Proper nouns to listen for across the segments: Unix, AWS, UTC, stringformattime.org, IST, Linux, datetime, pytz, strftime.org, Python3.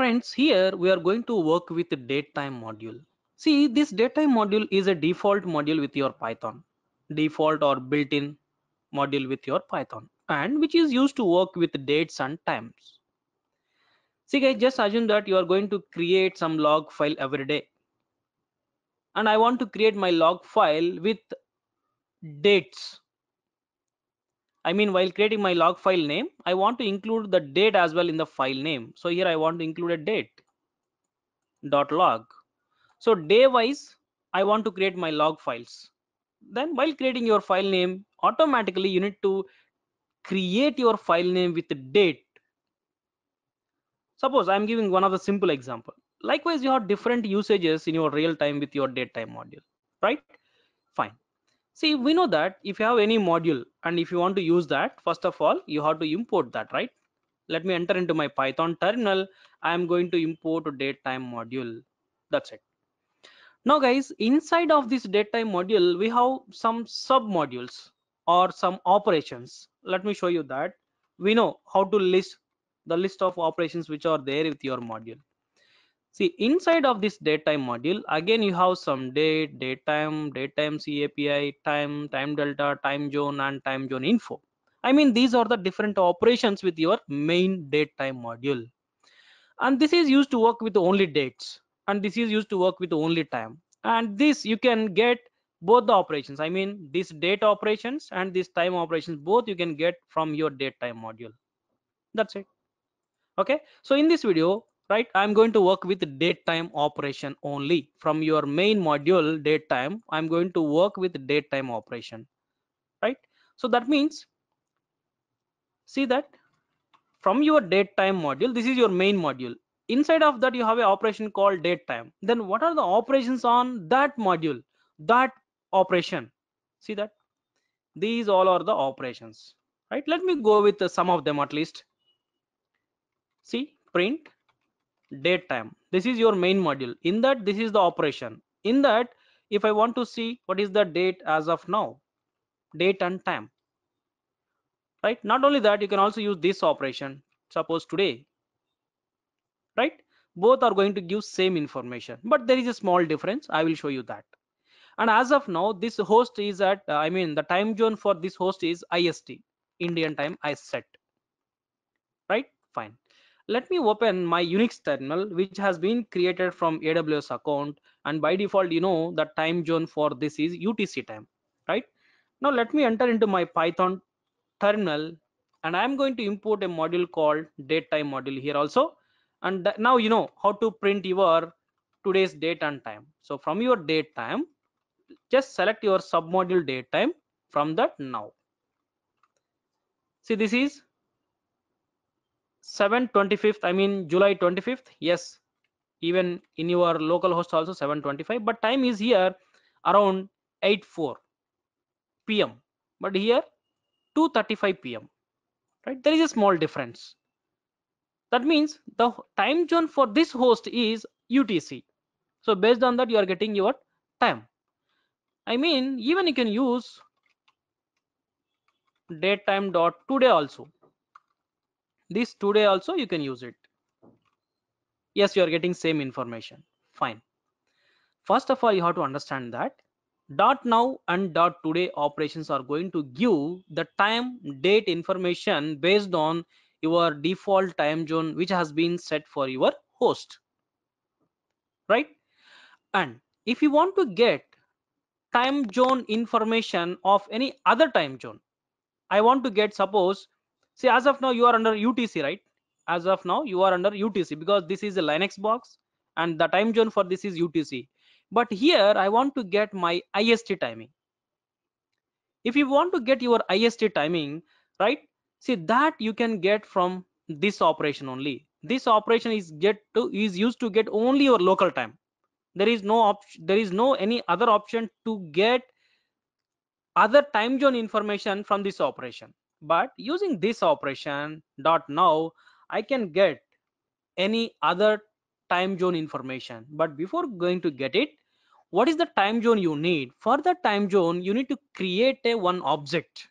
Friends, here we are going to work with the datetime module. See, this datetime module is a default module with your Python, default or built-in module with your Python, and which is used to work with dates and times. See guys, just assume that you are going to create some log file every day, and I want to create my log file with dates. I mean, while creating my log file name, I want to include the date as well in the file name. So here I want to include a date.log. So day wise, I want to create my log files. Then while creating your file name, automatically you need to create your file name with the date. Suppose I'm giving one of the simple example. Likewise, you have different usages in your real time with your datetime module, right? Fine. See, we know that if you have any module and if you want to use that, first of all, you have to import that, right? Let me enter into my Python terminal. I am going to import a datetime module. That's it. Now guys, inside of this datetime module, we have some submodules or some operations. Let me show you that. We know how to list the list of operations which are there with your module. See, inside of this datetime module, again you have some date, datetime, datetime CAPI, time delta, time zone, and time zone info. I mean, these are the different operations with your main datetime module. And this is used to work with only dates, and this is used to work with only time. And this you can get both the operations. I mean, these date operations and these time operations, both you can get from your datetime module. That's it. Okay. So in this video, right, I'm going to work with datetime operation only. From your main module datetime, I'm going to work with datetime operation, right? So that means, see that from your datetime module, this is your main module. Inside of that, you have an operation called datetime. Then what are the operations on that module, that operation? See that? These all are the operations, right? Let me go with some of them at least. See, print datetime. This is your main module. In that, this is the operation. In that, if I want to see what is the date as of now, date and time, right? Not only that, you can also use this operation, suppose today, right? Both are going to give same information, but there is a small difference. I will show you that. And as of now, this host is at, I mean, the time zone for this host is IST, Indian time I set, right? Fine. Let me open my Unix terminal, which has been created from AWS account, and by default, you know, the time zone for this is UTC time, right? Now let me enter into my Python terminal, and I'm going to import a module called datetime module here also. And now you know how to print your today's date and time. So from your datetime, just select your submodule datetime. From that now, see, this is 7/25th, I mean July 25th. Yes, even in your local host also 7/25, but time is here around 8:04 p.m. but here 2:35 p.m. right? There is a small difference. That means the time zone for this host is UTC. So based on that, you are getting your time. I mean, even you can use datetime.today also. This today also you can use it. Yes, you are getting same information. Fine. First of all, you have to understand that dot now and dot today operations are going to give the time date information based on your default time zone which has been set for your host, right? And if you want to get time zone information of any other time zone, I want to get, suppose, see, as of now you are under UTC, right? As of now you are under UTC because this is a Linux box and the time zone for this is UTC. But here I want to get my IST timing. If you want to get your IST timing, right? See that you can get from this operation only. This operation is used to get only your local time. There is no option. There is no any other option to get other time zone information from this operation. But using this operation dot now, I can get any other time zone information. But before going to get it, what is the time zone you need? For the time zone, you need to create a one object.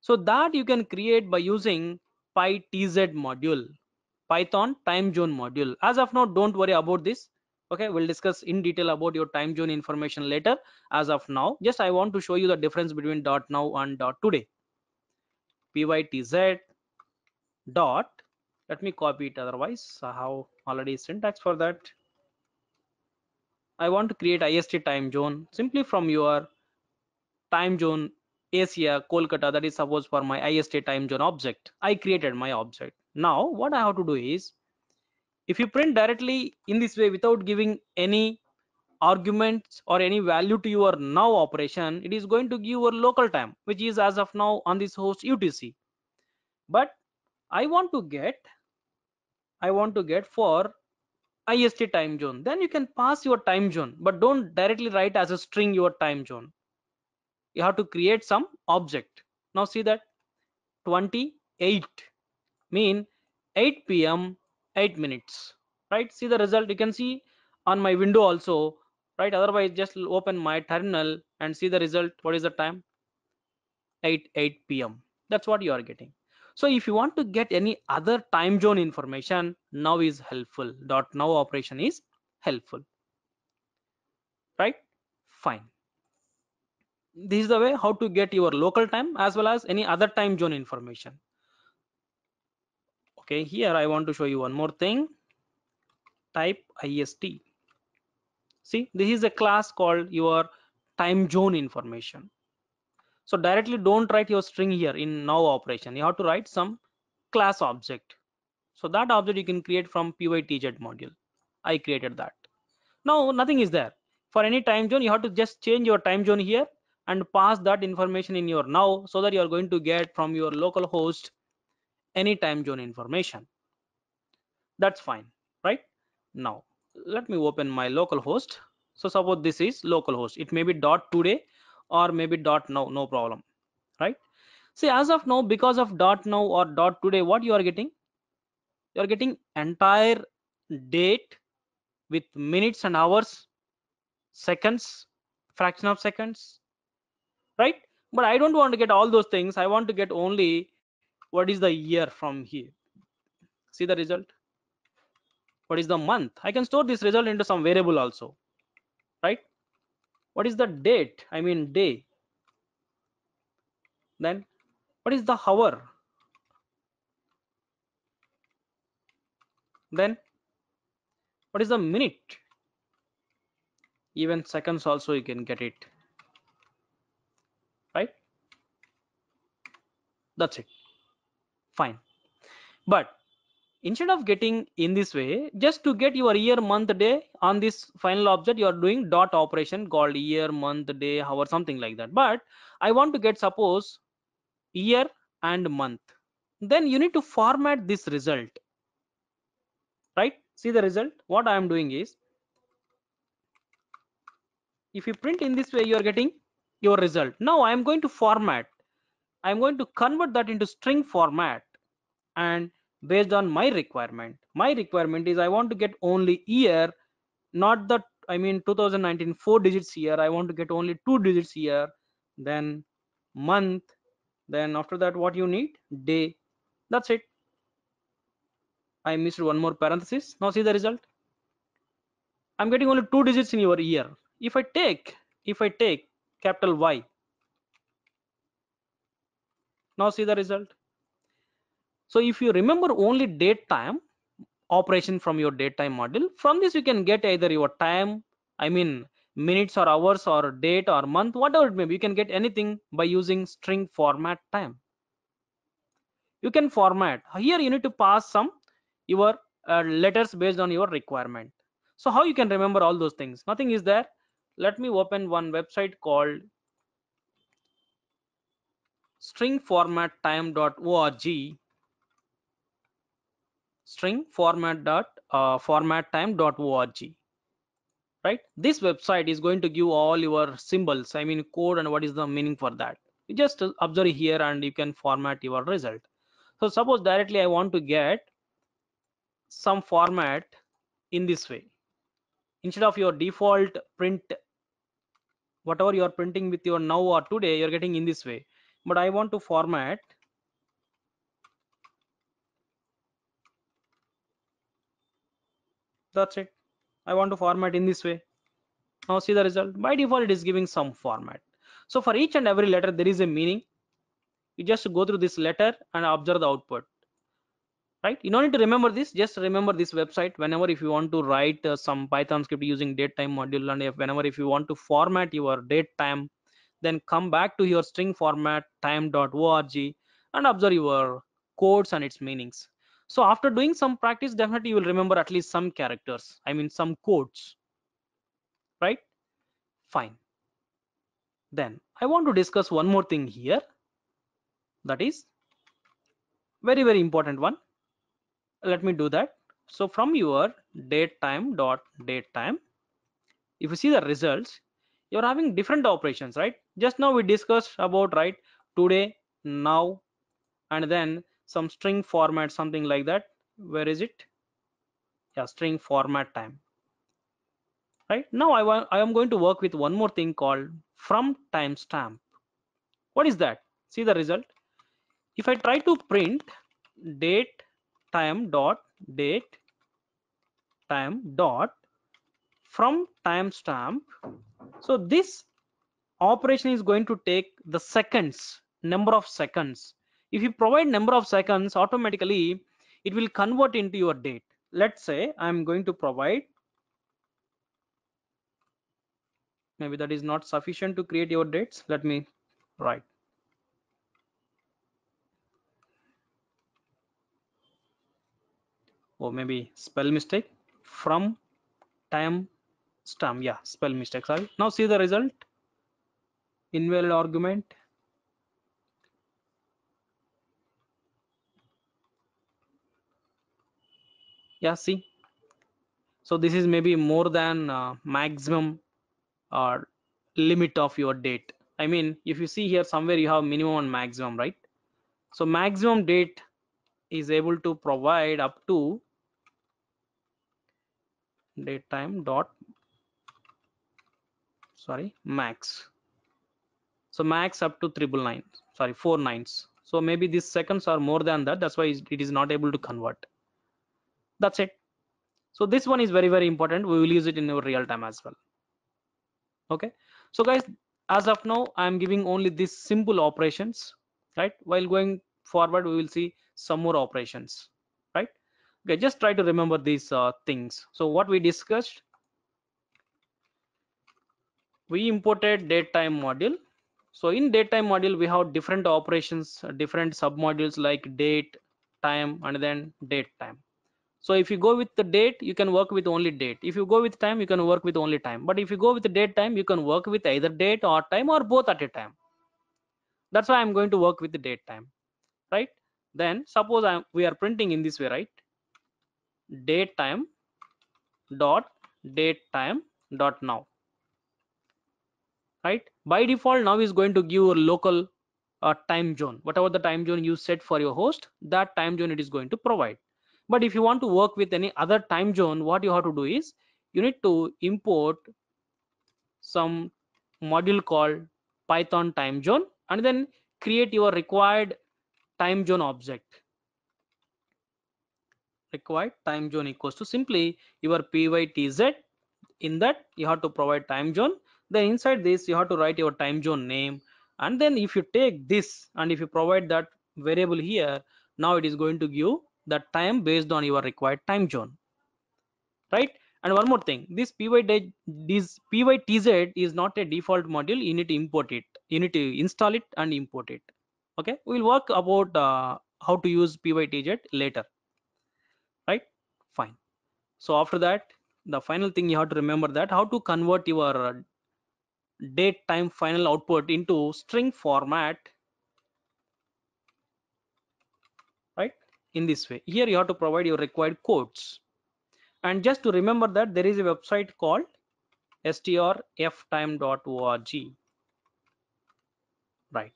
So that you can create by using pytz module. Python time zone module. As of now, don't worry about this. Okay, we'll discuss in detail about your time zone information later. As of now, just I want to show you the difference between .now and .today. Pytz dot, let me copy it, otherwise I have already syntax for that. I want to create IST time zone simply from your time zone Asia Kolkata, that is suppose for my IST time zone object. I created my object. Now what I have to do is, if you print directly in this way without giving any arguments or any value to your now operation, it is going to give your local time, which is as of now on this host UTC. But I want to get for IST time zone, then you can pass your time zone, but don't directly write as a string your time zone. You have to create some object. Now see that 28 mean 8 p.m. 8 minutes, right? See the result, you can see on my window also, right? Otherwise just open my terminal and see the result. What is the time? 8 p.m. That's what you are getting. So if you want to get any other time zone information, now is helpful. .now operation is helpful, right? Fine. This is the way how to get your local time as well as any other time zone information. Okay, here I want to show you one more thing. Type IST. See, this is a class called your time zone information. So directly don't write your string here in now operation. You have to write some class object. So that object you can create from pytz module. I created that. Now nothing is there. For any time zone, you have to just change your time zone here and pass that information in your now, so that you are going to get from your local host any time zone information. That's fine, right? Now let me open my local host. So suppose this is local host. It may be .today or maybe .now, no problem, right? See, as of now, because of .now or .today, what you are getting? You are getting entire date with minutes and hours, seconds, fraction of seconds, right? But I don't want to get all those things. I want to get only what is the year from here. See the result. What is the month? I can store this result into some variable also, right? What is the date? I mean day. Then what is the hour? Then what is the minute? Even seconds also you can get it, right? That's it. Fine. But instead of getting in this way, just to get your year, month, day on this final object, you are doing dot operation called year, month, day, hour, something like that. But I want to get suppose year and month. Then you need to format this result, right? See the result. What I am doing is, if you print in this way, you are getting your result. Now I am going to format. I am going to convert that into string format, and based on my requirement. My requirement is I want to get only year, not that, I mean 2019 4 digits year. I want to get only 2 digits year, then month, then after that what you need? Day. That's it. I missed one more parenthesis. Now see the result. I'm getting only 2 digits in your year. If I take capital Y, now see the result. So if you remember only date time operation from your date time module, from this you can get either your time, I mean minutes or hours or date or month, whatever it may be. You can get anything by using string format time. You can format. Here you need to pass some your letters based on your requirement. So how you can remember all those things? Nothing is there. Let me open one website called stringformattime.org. stringformattime.org, right? This website is going to give all your symbols, I mean code, and what is the meaning for that. You just observe here and you can format your result. So suppose directly I want to get some format in this way. Instead of your default print, whatever you are printing with your now or today, you're getting in this way. But I want to format That's it. I want to format in this way. Now see the result. By default, it is giving some format. So for each and every letter, there is a meaning. You just go through this letter and observe the output. Right? You don't need to remember this. Just remember this website. Whenever if you want to write some Python script using datetime module, and if you want to format your datetime, then come back to your stringformattime.org and observe your codes and its meanings. So after doing some practice, definitely you will remember at least some characters. I mean some codes. Right? Fine. Then I want to discuss one more thing here. That is very, very important one. Let me do that. So from your datetime.datetime, if you see the results, you're having different operations, right? Just now we discussed about, right, today, now, and then some string format, something like that. Where is it? Yeah, string format time. Right now I am going to work with one more thing called from timestamp. What is that? See the result. If I try to print date time dot date time dot from timestamp, so this operation is going to take the seconds, number of seconds. If you provide number of seconds, automatically it will convert into your date. Let's say I'm going to provide, maybe that is not sufficient to create your dates. Let me write. Or maybe spell mistake, from time stamp. Yeah, spell mistake, sorry. Now see the result. Invalid argument. Yeah, see. So this is maybe more than maximum or limit of your date. I mean, if you see here somewhere you have minimum and maximum, right? So maximum date is able to provide up to datetime dot max. So max up to 999, sorry, 4 nines. So maybe these seconds are more than that, that's why it is not able to convert. That's it. So this one is very, very important. We will use it in our real time as well. Okay, so guys, as of now I am giving only these simple operations, right? While going forward we will see some more operations, right? Okay, just try to remember these things. So what we discussed, we imported datetime module. So in datetime module we have different operations, different submodules like date, time, and then date time. So if you go with the date, you can work with only date. If you go with time, you can work with only time. But if you go with the date time, you can work with either date or time or both at a time. That's why I'm going to work with the date time, right? Then suppose we are printing in this way, right? Datetime dot datetime dot now, right? By default now is going to give your local time zone. Whatever the time zone you set for your host, that time zone it is going to provide. But if you want to work with any other time zone, what you have to do is you need to import some module called Python time zone and then create your required time zone object. Required time zone equals to simply your pytz. In that you have to provide time zone, then inside this you have to write your time zone name, and then if you take this and if you provide that variable here, now it is going to give that time based on your required time zone, right? And one more thing, this pytz is not a default module. You need to import it, you need to install it and import it. Okay, we'll work about how to use pytz later, right? Fine. So after that, the final thing you have to remember that how to convert your date time final output into string format, right? In this way, here you have to provide your required codes. And just to remember that there is a website called strftime.org, right?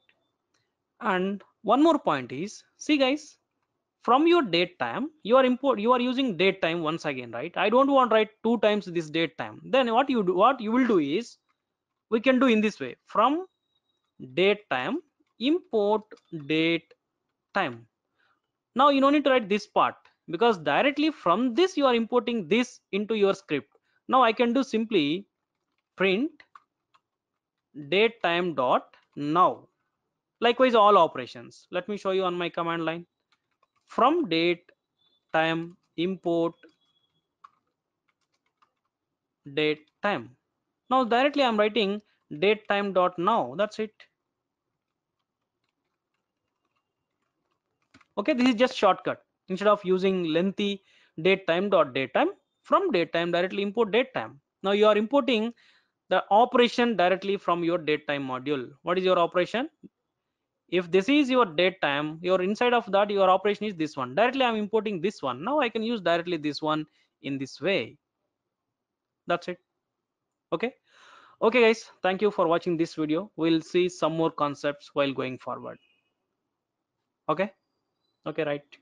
And one more point is, see guys, from your date time you are using date time once again, right? I don't want to write 2 times this date time. Then what you will do is, we can do in this way, from date time import date time. Now you don't need to write this part, because directly from this you are importing this into your script. Now I can do simply print datetime dot now. Likewise all operations. Let me show you on my command line. From date time import date time. Now directly I'm writing date time dot now. That's it. Okay, this is just shortcut. Instead of using lengthy datetime dot datetime, from datetime directly import datetime. Now you are importing the operation directly from your datetime module. What is your operation? If this is your datetime, your inside of that your operation is this one. Directly I'm importing this one. Now I can use directly this one in this way. That's it. Okay. Okay guys, thank you for watching this video. We'll see some more concepts while going forward. Okay. Okay, right.